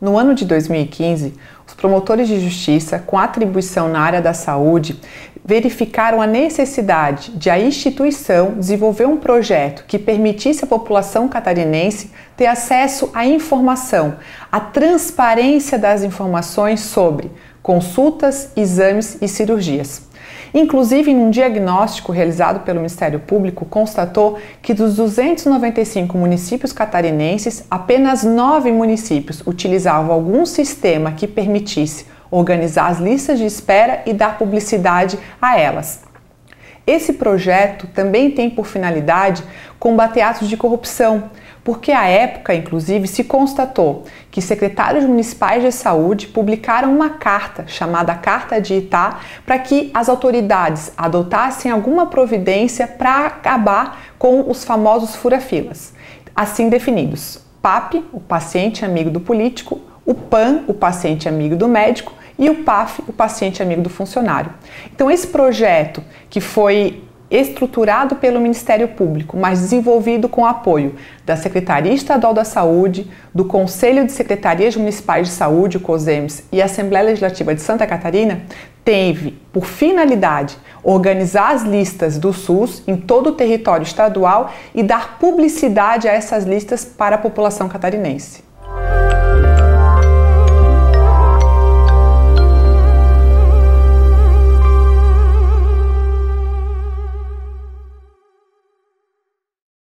No ano de 2015, os promotores de justiça, com atribuição na área da saúde, verificaram a necessidade de a instituição desenvolver um projeto que permitisse à população catarinense ter acesso à informação, à transparência das informações sobre consultas, exames e cirurgias. Inclusive, num diagnóstico realizado pelo Ministério Público, constatou que dos 295 municípios catarinenses, apenas 9 municípios utilizavam algum sistema que permitisse organizar as listas de espera e dar publicidade a elas. Esse projeto também tem por finalidade combater atos de corrupção, porque à época, inclusive, se constatou que secretários municipais de saúde publicaram uma carta chamada Carta de Itá para que as autoridades adotassem alguma providência para acabar com os famosos fura-filas, assim definidos: PAP, o paciente amigo do político, o PAN, o paciente amigo do médico, e o PAF, o paciente amigo do funcionário. Então, esse projeto, que foi estruturado pelo Ministério Público, mas desenvolvido com o apoio da Secretaria Estadual da Saúde, do Conselho de Secretarias Municipais de Saúde, o COSEMS, e a Assembleia Legislativa de Santa Catarina, teve por finalidade organizar as listas do SUS em todo o território estadual e dar publicidade a essas listas para a população catarinense.